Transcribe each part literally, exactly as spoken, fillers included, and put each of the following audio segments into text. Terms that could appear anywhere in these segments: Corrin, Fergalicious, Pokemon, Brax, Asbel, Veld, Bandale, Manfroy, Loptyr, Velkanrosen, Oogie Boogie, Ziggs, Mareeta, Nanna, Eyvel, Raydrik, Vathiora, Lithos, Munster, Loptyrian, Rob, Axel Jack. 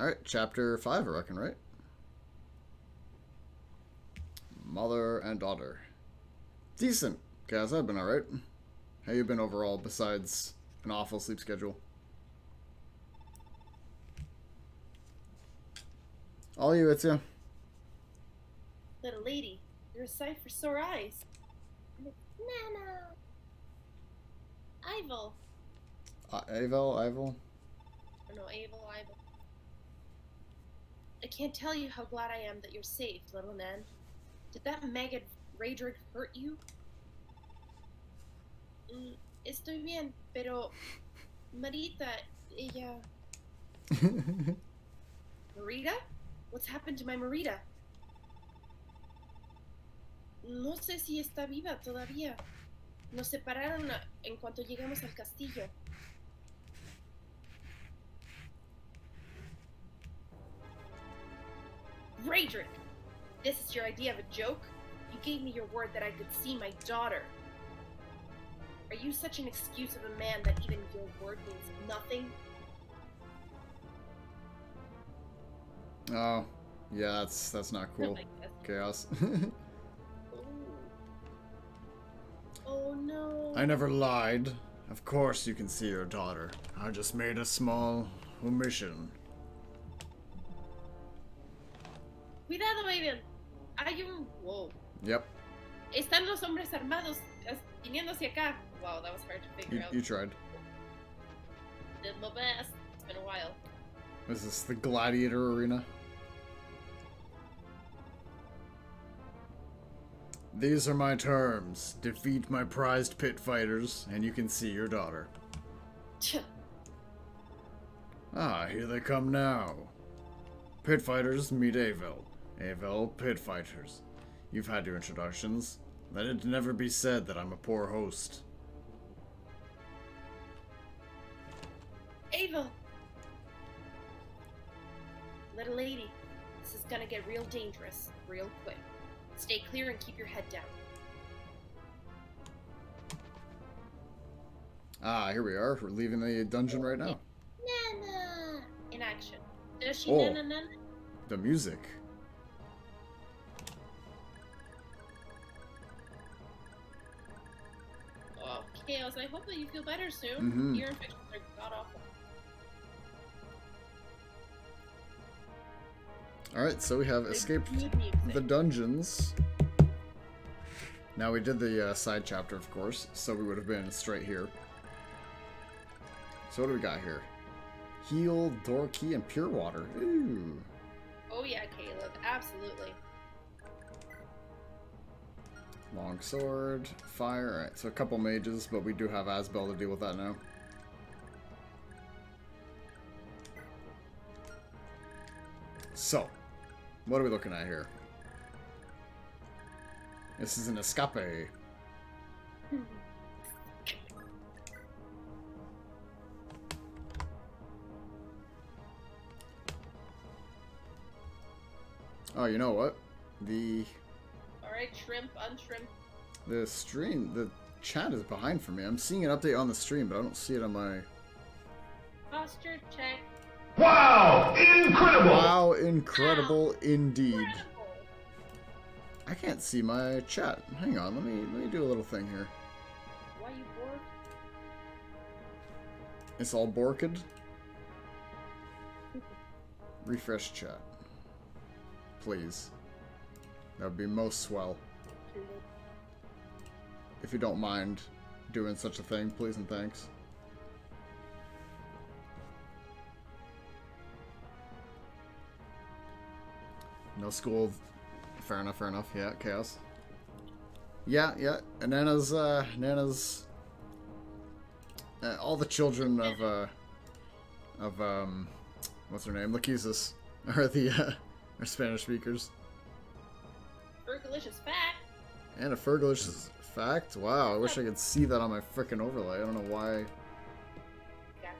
Alright, chapter five, I reckon, right? Mother and daughter. Decent, guys. I've been alright. How you been overall, besides an awful sleep schedule? All you, it's you. Little lady, you're a sight for sore eyes. Nanna. Eyvel. Uh, Eyvel, Eyvel. Oh, no, Eyvel, Eyvel. I can't tell you how glad I am that you're safe, little Nan. Did that maggot Raydrik hurt you? Mm, estoy bien, pero Mareeta, ella. Mareeta? What's happened to my Mareeta? No sé si está viva todavía. Nos separaron en cuanto llegamos al castillo. Raydrik! This is your idea of a joke? You gave me your word that I could see my daughter. Are you such an excuse of a man that even your word means nothing? Oh, yeah, that's that's not cool. Chaos. Oh no. I never lied. Of course you can see your daughter. I just made a small omission. Cuidado, Eyvel. Hay un... Whoa. Yep. Están los hombres armados viniendo hacia acá. Wow, that was hard to figure you, out. You tried. Did my best. It's been a while. Is this the gladiator arena? These are my terms. Defeat my prized pit fighters, and you can see your daughter. Ah, here they come now. Pit fighters, meet Eyvel. Eyvel, pit fighters. You've had your introductions. Let it never be said that I'm a poor host. Eyvel! Little lady, this is gonna get real dangerous, real quick. Stay clear and keep your head down. Ah, here we are. We're leaving the dungeon right now. Nanna! In action. Does she oh, Nanna Nanna? The music. Oh, Chaos, I hope that you feel better soon. Mm-hmm. Your infections are god-awful. Alright, so we have escaped the dungeons. Now we did the uh, side chapter, of course, so we would have been straight here. So what do we got here? Heal, door key, and pure water. Ooh. Oh yeah, Caleb, absolutely. Long sword, fire. Alright, so a couple mages, but we do have Asbel to deal with that now. So, what are we looking at here? This is an escape. Oh, you know what? The... Alright, shrimp, unshrimp. The stream, the chat is behind for me. I'm seeing an update on the stream, but I don't see it on my... Posture check. Wow! Incredible! Wow, incredible wow. indeed. Incredible. I can't see my chat. Hang on, let me let me do a little thing here. Why you bored? It's all borked. Refresh chat. Please. That would be most swell. If you don't mind doing such a thing, please and thanks. No school. Fair enough, fair enough. Yeah, Chaos. Yeah, yeah. And Nanna's, uh, Nanna's... Uh, all the children of, uh... Of, um... What's her name? Lachesis. Are the, uh... Are Spanish speakers. Fergalicious fact! And a Fergalicious fact? Wow, I wish I could see that on my frickin' overlay. I don't know why... Yeah.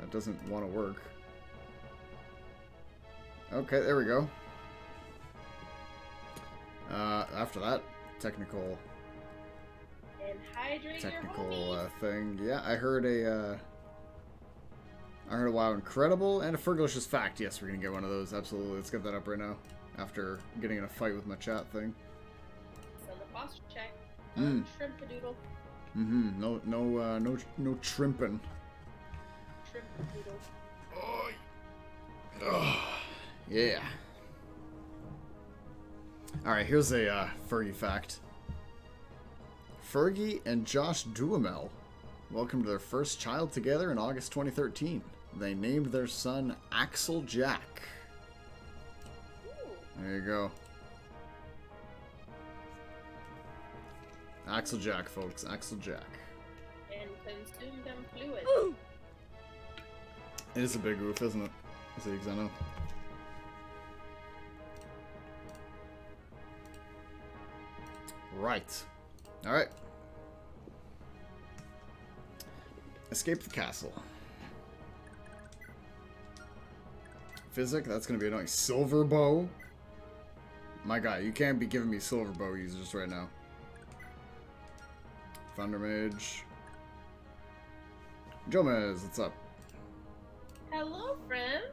That doesn't want to work. Okay, there we go. Uh, after that, technical, and hydrate technical your uh, thing. Yeah, I heard a uh, I heard a wow incredible and a fergalicious fact. Yes, we're gonna get one of those. Absolutely, let's get that up right now. After getting in a fight with my chat thing. So the posture check. Mm. Uh, Shrimp-a-doodle. Mm-hmm. No, no, uh, no, no trimping. Shrimp-a-doodle. Oh. Oh. Yeah. All right. Here's a uh, Fergie fact. Fergie and Josh Duhamel welcomed their first child together in August twenty thirteen. They named their son Axel Jack. Ooh. There you go. Axel Jack, folks. Axel Jack. And consume them fluid. Ooh. It is a big oof, isn't it? Ziggs, I know. Right. Alright. Escape the castle. Physic, that's going to be annoying. Silver bow? My guy, you can't be giving me silver bow users right now. Thunder Mage. Jomez, what's up? Hello, friend.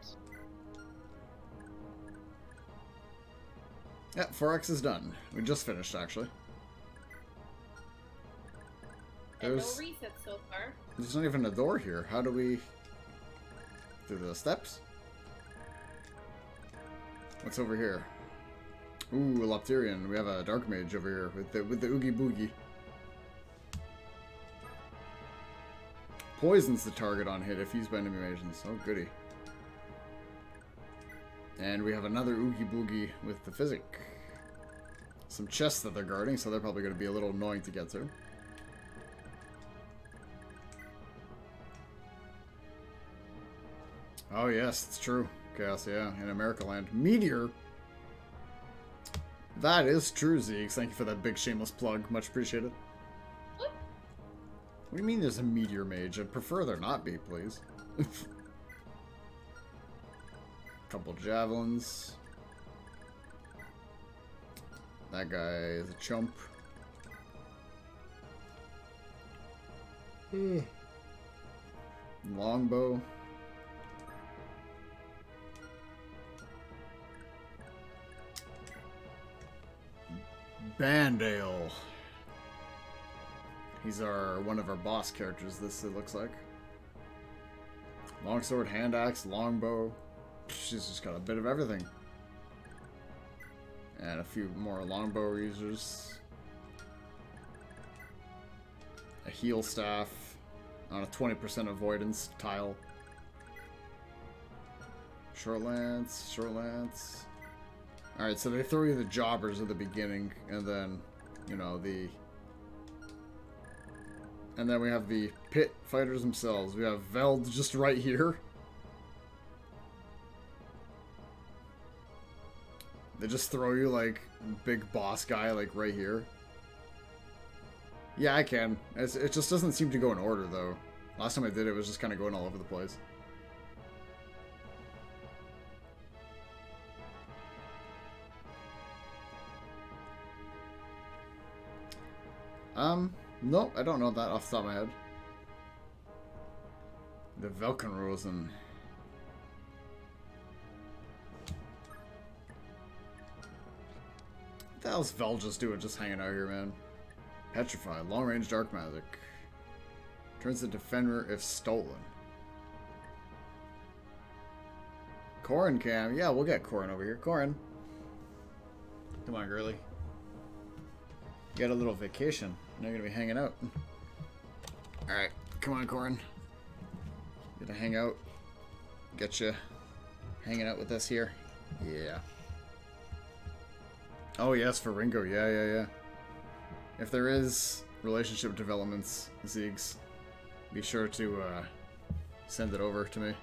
Yeah, four X is done. We just finished, actually. There's no reset so far. There's not even a door here. How do we... Through the steps? What's over here? Ooh, a Loptyrian. We have a Dark Mage over here with the, with the Oogie Boogie. Poisons the target on hit if used by enemy mages. Oh, goody. And we have another Oogie Boogie with the Physic. Some chests that they're guarding, so they're probably going to be a little annoying to get through. Oh yes, it's true. Chaos, yeah, in America land. Meteor? That is true, Ziggs. Thank you for that big shameless plug. Much appreciated. What? What do you mean there's a meteor mage? I'd prefer there not be, please. Couple javelins. That guy is a chump. Mm. Longbow. Bandale. He's our one of our boss characters. This it looks like. Longsword, hand axe, longbow. She's just got a bit of everything. And a few more longbow users. A heal staff on a twenty percent avoidance tile. Short lance, short lance. Alright, so they throw you the jobbers at the beginning, and then, you know, the... And then we have the pit fighters themselves. We have Veld just right here. They just throw you, like, big boss guy, like, right here. Yeah, I can. It's, it just doesn't seem to go in order, though. Last time I did it, it was just kind of going all over the place. Um, nope, I don't know that off the top of my head. The Velkanrosen. What the hell's Vel just doing just hanging out here, man? Petrify, long-range dark magic. Turns the defender if stolen. Corrin cam. Yeah, we'll get Corrin over here. Corrin. Come on, girly. Get a little vacation. Now you're gonna be hanging out. Alright, come on, Corrin. Gonna hang out. Get you hanging out with us here. Yeah. Oh, yes, for Ringo. Yeah, yeah, yeah. If there is relationship developments, Ziggs, be sure to uh, send it over to me.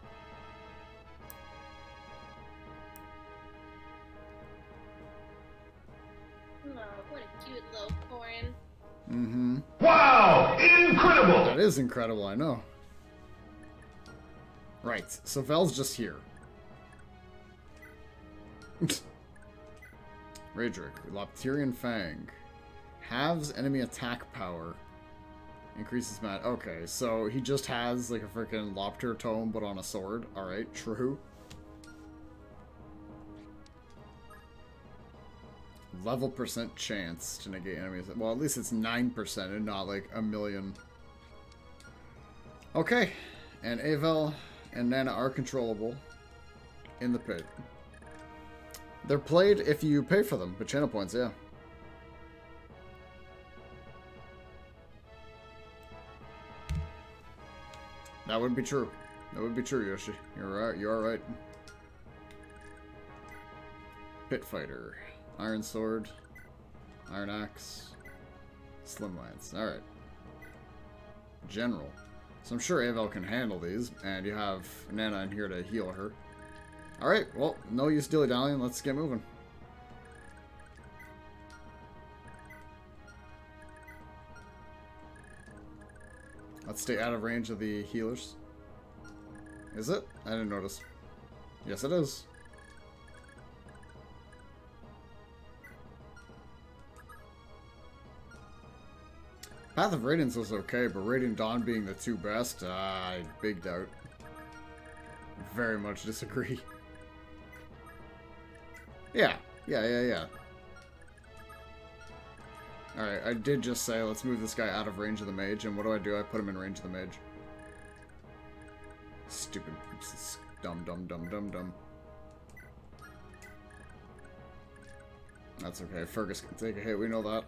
Mm-hmm. Wow! Incredible! That is incredible, I know. Right, so Vel's just here. Raydrik, Loptyrian Fang. Halves enemy attack power. Increases mat. Okay, so he just has like a freaking Loptyr tome, but on a sword. All right, true. Level percent chance to negate enemies. Well, at least it's nine percent and not like a million. Okay, and Eyvel and Nanna are controllable in the pit. They're played if you pay for them, but channel points, yeah. That would be true. That would be true, Yoshi. You're right. You are right. Pit fighter, iron sword, iron axe, slim lance. All right. General. So I'm sure Eyvel can handle these, and you have Nanna in here to heal her. All right. Well, no use dilly-dallying. Let's get moving. Let's stay out of range of the healers. Is it? I didn't notice. Yes, it is. Path of Radiance was okay, but Radiant Dawn being the two best, I uh, big doubt. Very much disagree. Yeah, yeah, yeah, yeah. Alright, I did just say, let's move this guy out of range of the mage, and what do I do? I put him in range of the mage. Stupid. Dumb, dumb, dumb, dumb, dumb. That's okay, Fergus can take a hit, we know that.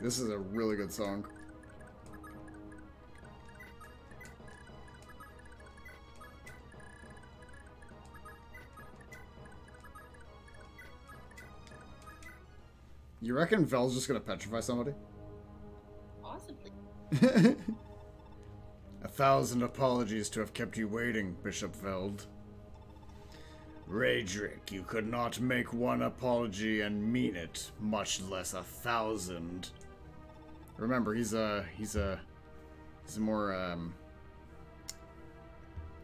This is a really good song. You reckon Vel's just gonna petrify somebody? Possibly. A thousand apologies to have kept you waiting, Bishop Veld. Raydrik, you could not make one apology and mean it, much less a thousand. Remember, he's a he's a he's a more um,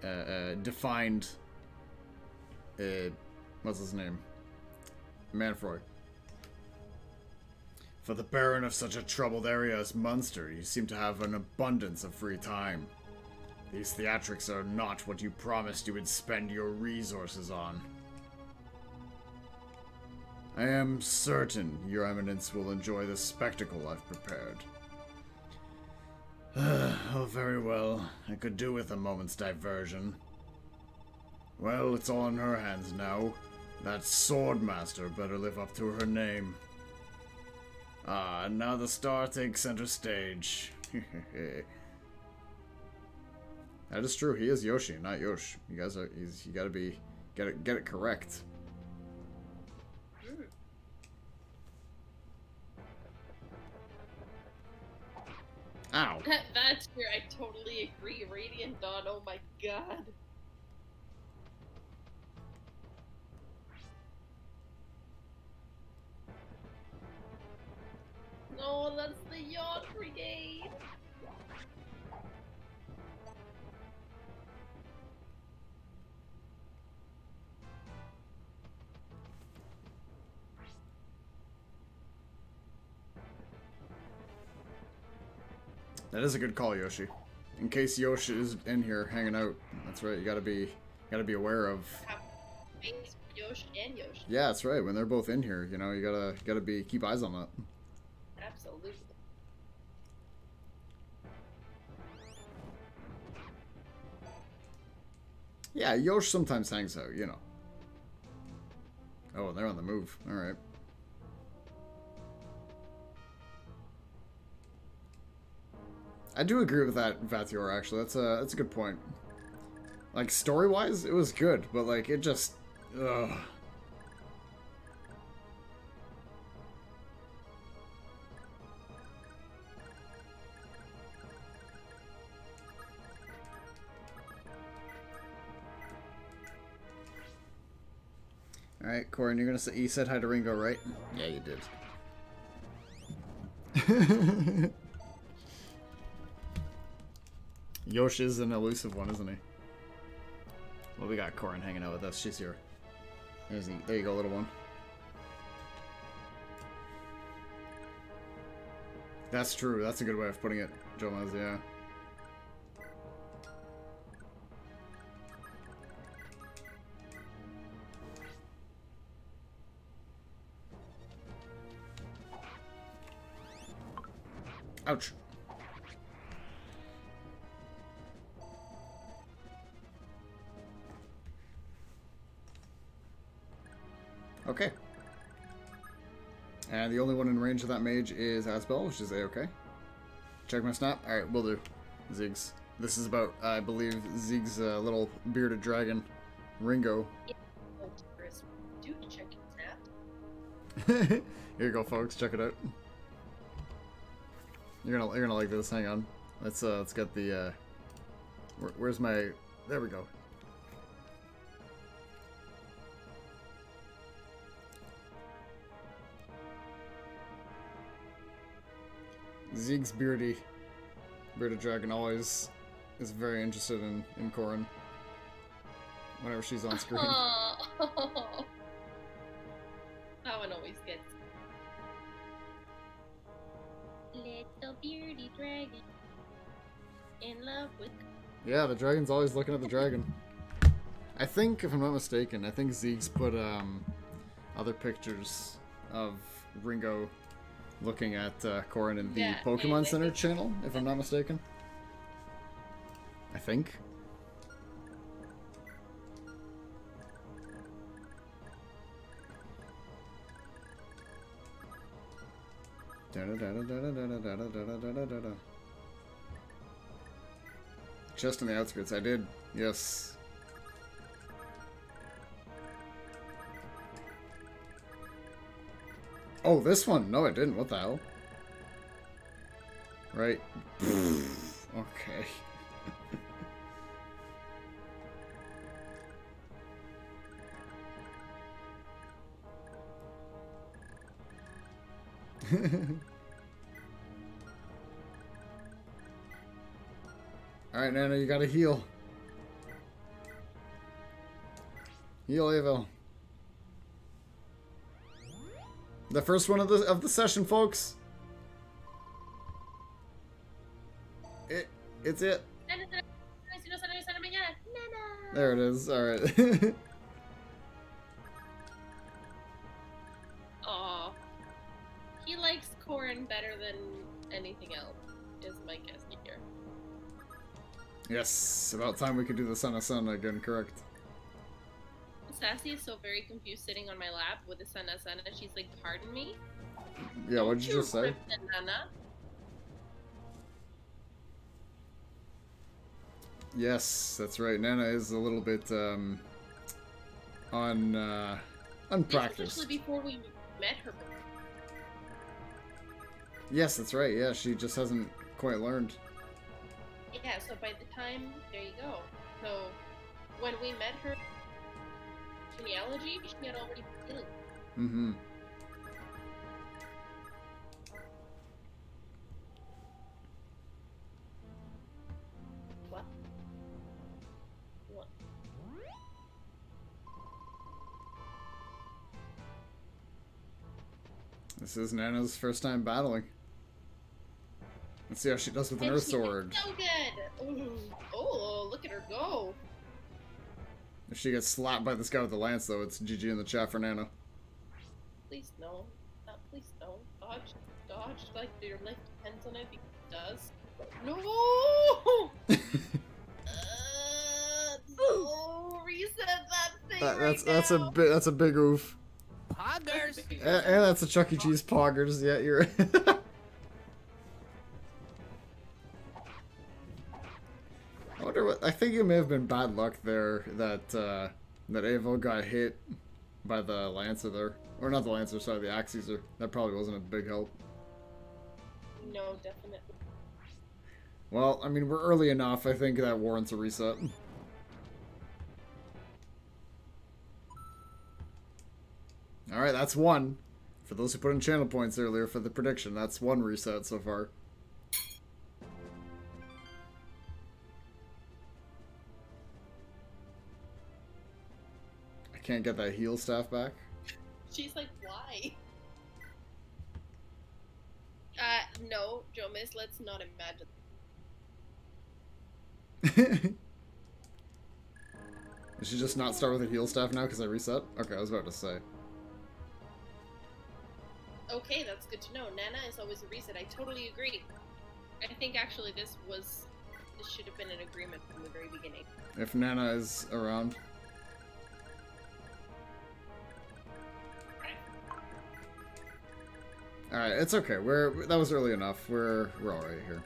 uh, uh, defined. Uh, what's his name? Manfroy. For the Baron of such a troubled area as Munster, you seem to have an abundance of free time. These theatrics are not what you promised you would spend your resources on. I am certain your eminence will enjoy the spectacle I've prepared. Oh, very well. I could do with a moment's diversion. Well, it's all in her hands now. That swordmaster better live up to her name. Ah, and now the star takes center stage. That is true. He is Yoshi, not Yosh. You guys are. He's, you gotta be. Get it. Get it correct. Ow. That's where I totally agree. Radiant Dawn, oh my god. No, that's the Yacht Brigade! That is a good call, Yoshi. In case Yoshi is in here hanging out, that's right. You gotta be, gotta be aware of. Yoshi and Yoshi. Yeah, that's right. When they're both in here, you know, you gotta, gotta be keep eyes on that. Absolutely. Yeah, Yoshi sometimes hangs out, you know. Oh, they're on the move. All right. I do agree with that, Vathiora, actually. That's a, that's a good point. Like, story-wise, it was good, but, like, it just... Ugh. Alright, Corrin, you're gonna say... You said hi to Ringo, right? Yeah, you did. Yosh is an elusive one, isn't he? Well, we got Corrin hanging out with us. She's here. There's the, there you go, little one. That's true. That's a good way of putting it, Jomaz, yeah. Ouch. Okay. And the only one in range of that mage is Asbel, which is A-okay. Check my snap. Alright, will do. Ziggs. This is about, I believe, Ziggs' uh, little bearded dragon, Ringo. Do check his snap. Here you go, folks. Check it out. You're gonna, you're gonna like this. Hang on. Let's uh, let's get the. Uh, where, where's my? There we go. Ziggs beardy, bearded dragon always is very interested in in Corrin. Whenever she's on screen. Oh, that one always gets. Little beardy dragon in love with. Yeah, the dragon's always looking at the dragon. I think, if I'm not mistaken, I think Ziggs put um, other pictures of Ringo looking at uh, Corrin in the yeah, Pokemon Center think. channel, if I'm not mistaken. I think. Da da da da da da da da da da da da. Just in the outskirts, I did. Yes. Oh, this one? No, I didn't. What the hell? Right. Okay. Alright, Nanna, you gotta heal. Heal, Eyvel. The first one of the of the session, folks. It it's it. There it is. All right. Aw, he likes Corrin better than anything else, is my guess here. Yes, about time we could do the son of son again. Correct. Sassy is so very confused sitting on my lap with a Sana Sana. She's like, pardon me? Yeah, what'd you, you just say? Nanna? Yes, that's right. Nanna is a little bit, um, un, uh, unpracticed. Especially before we met her. Yes, that's right. Yeah, she just hasn't quite learned. Yeah, so by the time, there you go. So, when we met her, genealogy, she had already been dealing. Mm-hmm. What? What? This is Nanna's first time battling. Let's see how she does with an earth sword. So good! Ooh. Oh, look at her go! If she gets slapped by this guy with the lance, though, it's G G in the chat for Nanna. Please no. Not please no. Dodge. Dodge. Like, your life depends on it because it does. No! uh, no! Reset that thing that, that's, right that's now! A bi that's a big oof. Poggers! And, and that's a Chuck E. Cheese poggers. Yeah, you're right. I wonder what. I think it may have been bad luck there that uh, that Eyvel got hit by the Lancer there, or not the Lancer, sorry, the Axe User. That probably wasn't a big help. No, definitely. Well, I mean, we're early enough. I think that warrants a reset. All right, that's one. For those who put in channel points earlier for the prediction, that's one reset so far. can't get that heal staff back? She's like, why? Uh, no, Jomis, let's not imagine. Did she just not start with a heal staff now because I reset? Okay, I was about to say. Okay, that's good to know. Nanna is always a reset. I totally agree. I think actually this was... This should have been an agreement from the very beginning. If Nanna is around. Alright, it's okay. We're that was early enough. We're we're alright here.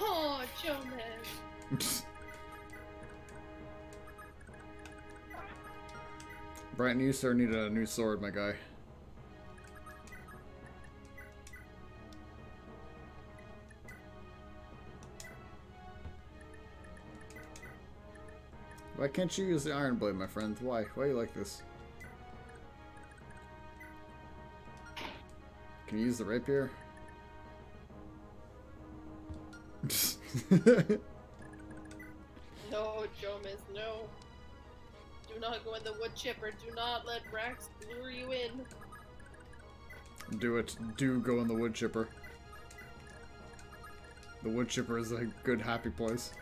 Oh, Jonas. Brighton, you sir need a new sword, my guy. Why can't you use the iron blade, my friend? Why? Why are you like this? Can you use the rapier? No, Jomis, no. Do not go in the wood chipper. Do not let Brax lure you in. Do it. Do go in the wood chipper. The wood chipper is a good, happy place.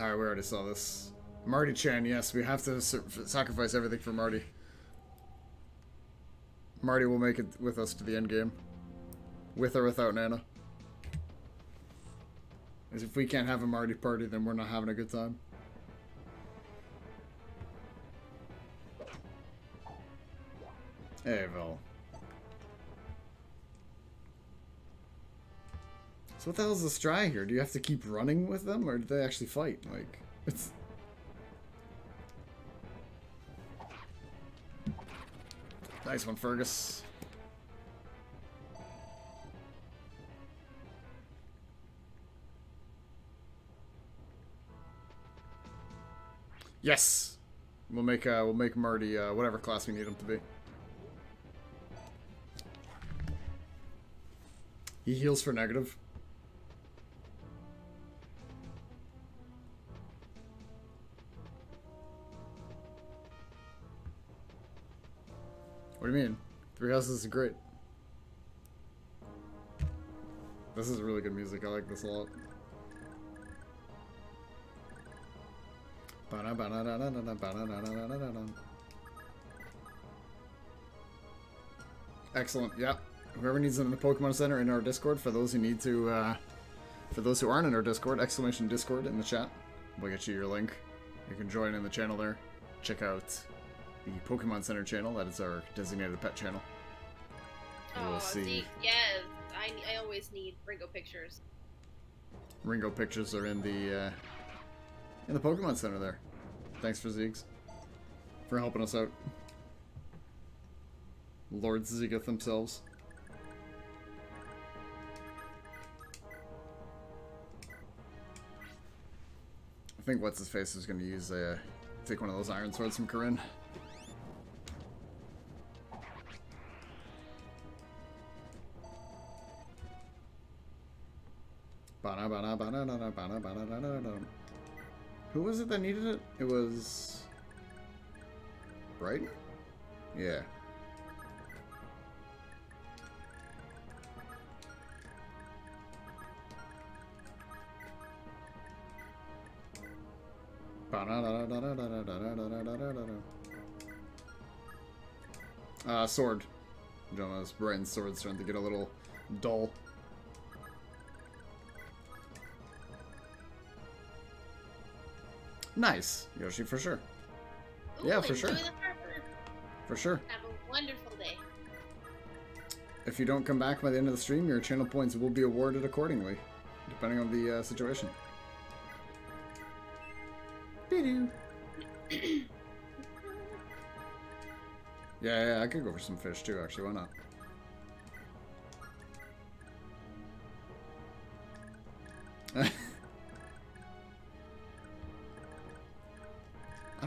Alright, we already saw this. Marty Chan, yes, we have to sacrifice everything for Marty. Marty will make it with us to the end game. With or without Nanna. As if we can't have a Marty party, then we're not having a good time. Eyvel. So what the hell is the strat here? Do you have to keep running with them, or do they actually fight? Like, it's... Nice one, Fergus. Yes, we'll make uh, we'll make Marty uh, whatever class we need him to be. He heals for negative. What do you mean? Three houses is great. This is really good music. I like this a lot. Excellent. Yep. Whoever needs them in the Pokemon Center in our Discord. For those who need to, uh, for those who aren't in our Discord, exclamation Discord in the chat. We'll get you your link. You can join in the channel there. Check out the Pokemon Center channel. That is our designated pet channel. And we'll oh, see. Yes, I, I always need Ringo pictures. Ringo pictures are in the uh, in the Pokemon Center there. Thanks for Ziggs for helping us out. Lord Ziggeth themselves. I think what's his face is going to use a. Take one of those iron swords from Corrin. Who was it that needed it? It was... Brighton? Yeah. Uh, sword. Jonas, Brighton's sword's starting to get a little dull. Nice, Yoshi, for sure. Ooh, yeah, for sure. For sure. Have a wonderful day. If you don't come back by the end of the stream, your channel points will be awarded accordingly, depending on the uh, situation. Yeah, yeah, I could go for some fish too, actually. Why not?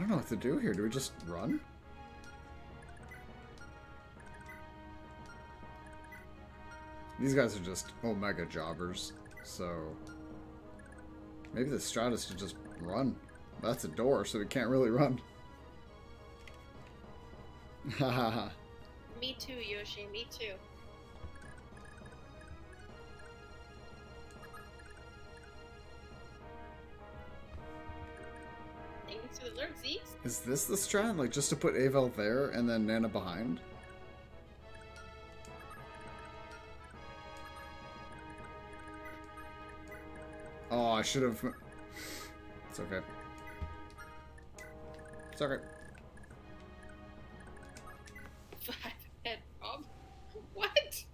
I don't know what to do here. Do we just run? These guys are just omega jobbers, so Maybe the Stratus should just run. That's a door, so it can't really run. Hahaha. Me too, Yoshi. Me too. Thanks for the alert, Ziggs. Is this the strat? Like, just to put Eyvel there and then Nanna behind? Oh, I should have. It's okay. It's okay. Five-head Rob? What?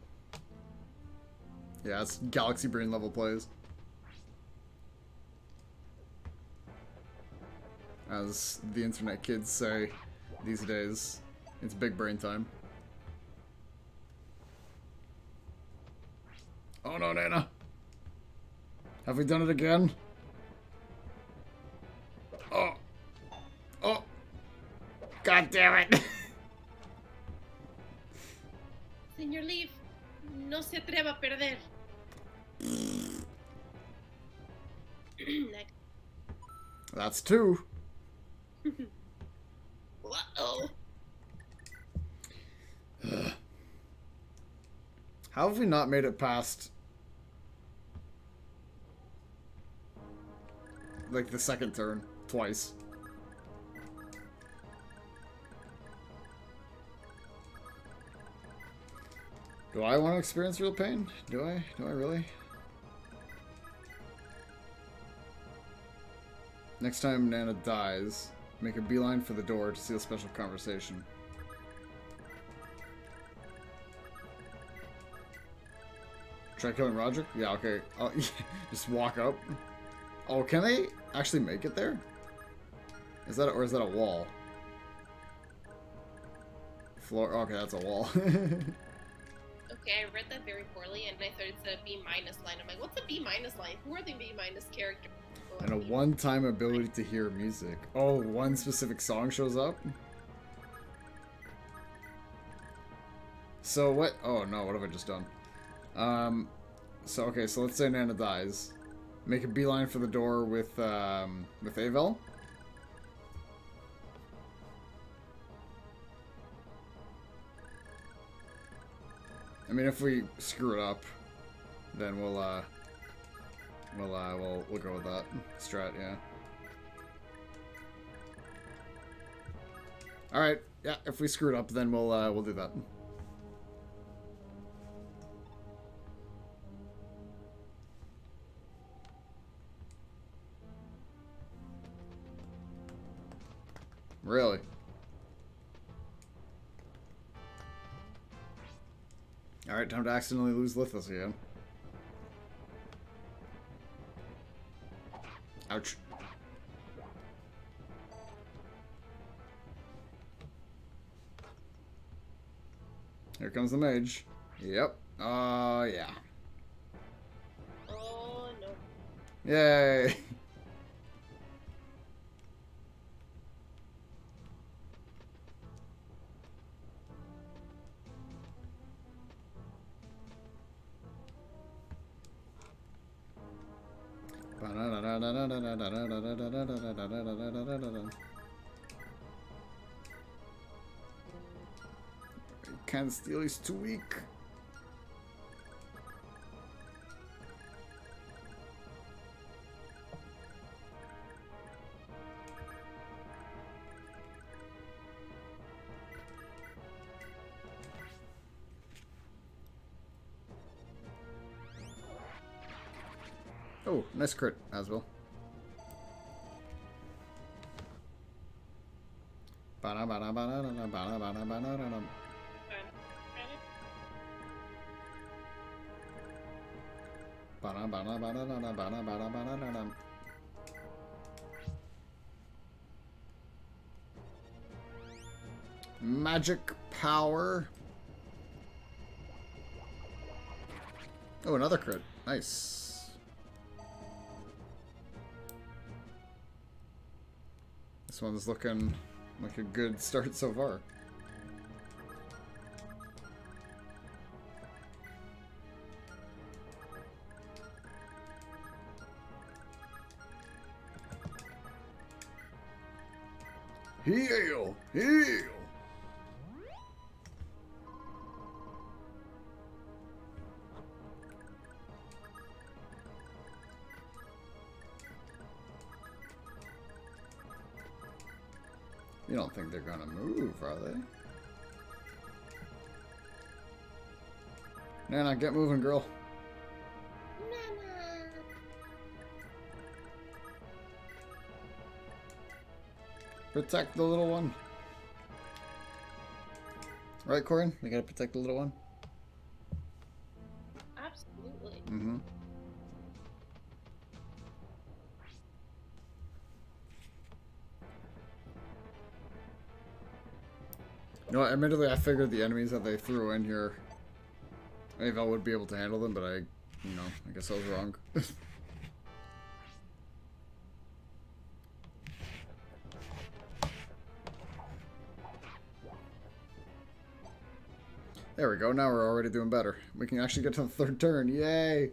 Yeah, it's Galaxy Brain level plays. As the internet kids say these days, it's big brain time. Oh no, Nanna! Have we done it again? Oh! Oh! God damn it! Señor Leif, no se atreva a perder. That's two. Uh-oh. How have we not made it past like the second turn twice? Do I want to experience real pain? Do I? Do I really? Next time Nanna dies, make a beeline for the door to seal special conversation. Try killing Roger? Yeah, okay. I'll, just walk up. Oh, can they actually make it there? Is that, or is that a wall? Floor. Okay, that's a wall. Okay, I read that very poorly, and I thought it's a B minus line. I'm like, what's a B minus line? Who are the B minus characters? And a one-time ability to hear music. Oh, one specific song shows up? So what? Oh no, what have I just done? Um, so okay, so let's say Nanna dies. Make a beeline for the door with, um, with Eyvel. I mean, if we screw it up, then we'll, uh, we'll, uh, we'll, we'll go with that strat, yeah. Alright, yeah, if we screw it up, then we'll, uh, we'll do that. Really? Alright, time to accidentally lose Lithos again. Ouch. Here comes the mage. Yep. Oh, uh, yeah. Oh, no. Yay! Can't steal, he's too weak. Oh, nice crit, Asbel. Magic power. Oh, another crit. Nice. This one's looking like a good start so far. Heal! Heal! You don't think they're gonna move, are they? Nanna, get moving, girl. Nanna. Protect the little one. Right, Corrin? We gotta protect the little one? Absolutely. Mm-hmm. You know, admittedly, I figured the enemies that they threw in here, Eyvel would be able to handle them, but I, you know, I guess I was wrong. There we go. Now we're already doing better. We can actually get to the third turn. Yay!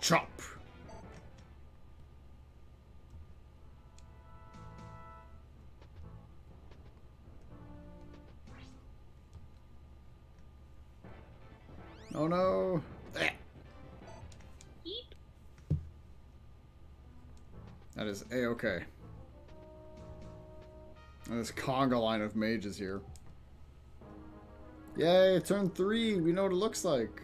Chop! Oh no! That is A-okay. And this conga line of mages here. Yay! Turn three! We know what it looks like!